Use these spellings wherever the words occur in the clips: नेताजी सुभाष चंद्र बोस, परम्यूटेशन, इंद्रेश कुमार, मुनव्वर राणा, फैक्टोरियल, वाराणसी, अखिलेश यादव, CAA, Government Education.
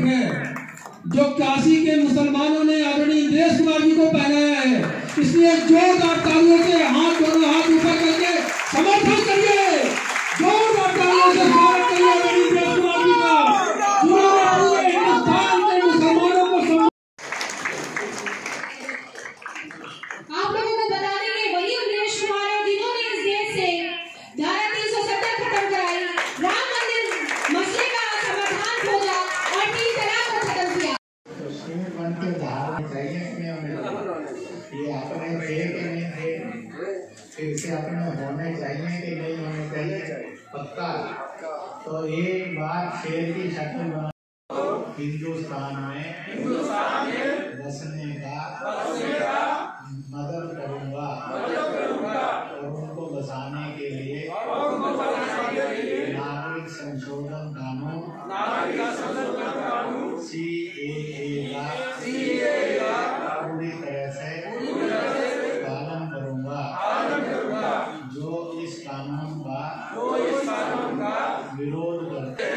मुकुट है जो काशी के मुसलमानों ने आदरणीय इंद्रेश कुमार जी को पहनाया है। इसलिए जोरदार तालियों से हाथ दोनों हाथ ऊपर करके समर्थन करिए, जोरदार तालियों से स्वागत करिए आदरणीय इंद्रेश कुमार जी का। पूरे हिंदुस्तान के मुसलमानों को आप लोगों को बताने के वही इंद्रेश कुमार है जिन्होंने इस देश से धारा 370 खत्म कराई, राम मंदिर मसले का समाधान खोजा और तीन तलाक को खत्म किया। ये अपने थे कि नहीं थे, इसे अपने होने चाहिए कि नहीं होने चाहिए पक्का। तो एक बात शेर की शक्ल बना हिंदुस्तान में बसने का मदद करूंगा और उनको बसाने के लिए नागरिक संशोधन कानून CAA पूरी तरह से पालन करूंगा। जो इस कानून का विरोध करते हैं,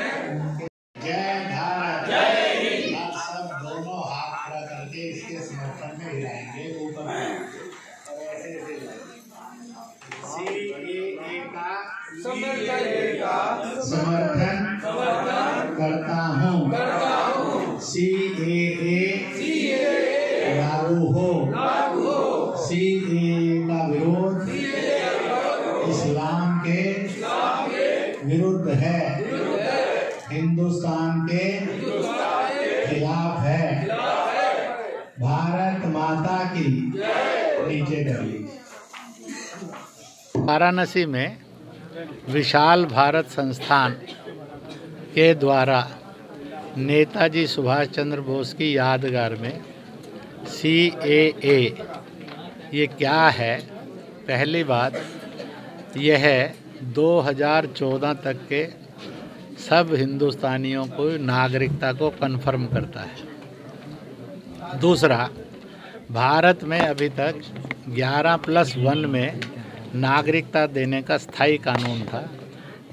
जय भारत जय हिंद। आप सब दोनों हाथ खड़ा करके इसके समर्थन में हिलाएंगे ऊपर और ऐसे CAA का समर्थन करता हूँ। CAA लागू हो, CAA का विरोध इस्लाम के विरुद्ध है, हिंदुस्तान के खिलाफ है। भारत माता की नीचे दबी। वाराणसी में विशाल भारत संस्थान के द्वारा नेताजी सुभाष चंद्र बोस की यादगार में CAA ये क्या है, पहली बात यह है 2014 तक के सब हिंदुस्तानियों को नागरिकता को कन्फर्म करता है। दूसरा, भारत में अभी तक 11+1 में नागरिकता देने का स्थायी कानून था,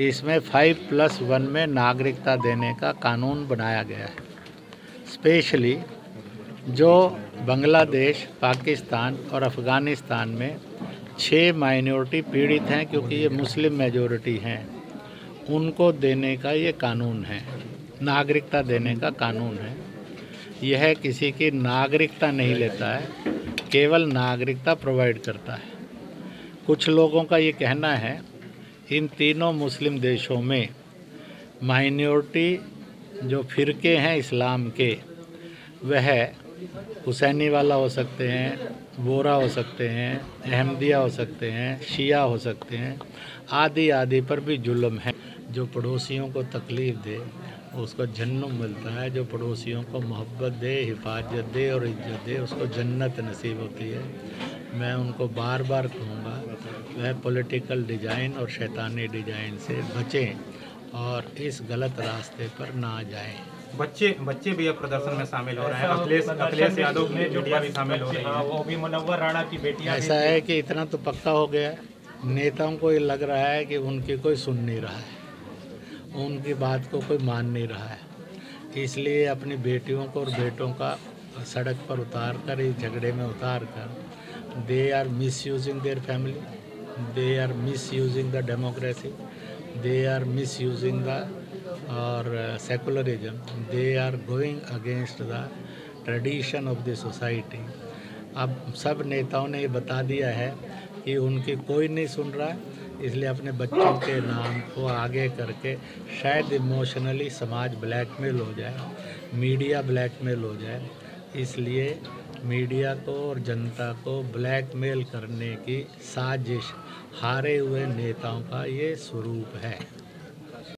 इसमें 5+1 में नागरिकता देने का कानून बनाया गया है। स्पेशली जो बांग्लादेश, पाकिस्तान और अफ़गानिस्तान में 6 माइनॉरिटी पीड़ित हैं क्योंकि ये मुस्लिम मेजॉरिटी हैं, उनको देने का ये कानून है, नागरिकता देने का कानून है। यह किसी की नागरिकता नहीं लेता है, केवल नागरिकता प्रोवाइड करता है। कुछ लोगों का ये कहना है इन तीनों मुस्लिम देशों में माइनॉरिटी जो फ़िरके हैं इस्लाम के, वह हुसैनी वाला हो सकते हैं, बोरा हो सकते हैं, अहमदिया हो सकते हैं, शिया हो सकते हैं, आदि आदि पर भी जुल्म है। जो पड़ोसियों को तकलीफ़ दे उसको जन्नत मिलता है, जो पड़ोसियों को मोहब्बत दे, हिफाजत दे और इज्जत दे उसको जन्नत नसीब होती है। मैं उनको बार बार कहूँगा वह पॉलिटिकल डिज़ाइन और शैतानी डिज़ाइन से बचें और इस गलत रास्ते पर ना जाएँ। बच्चे भी अब प्रदर्शन में शामिल हो रहे हैं, अखिलेश यादव ने जुटिया भी शामिल हो रही है, वो भी मुनव्वर राणा की बेटी। ऐसा है कि इतना तो पक्का हो गया है, नेताओं को ये लग रहा है कि उनकी कोई सुन नहीं रहा है, उनकी बात को कोई मान नहीं रहा है, इसलिए अपनी बेटियों को और बेटों का सड़क पर उतार कर, इस झगड़े में उतार कर, they are misusing their family, they are misusing the democracy, they are misusing the और secularism, they are going against the tradition of the society. अब सब नेताओं ने ये बता दिया है कि उनकी कोई नहीं सुन रहा है, इसलिए अपने बच्चों के नाम को आगे करके शायद इमोशनली समाज ब्लैकमेल हो जाए, मीडिया ब्लैकमेल हो जाए। इसलिए मीडिया को और जनता को ब्लैकमेल करने की साजिश हारे हुए नेताओं का ये स्वरूप है।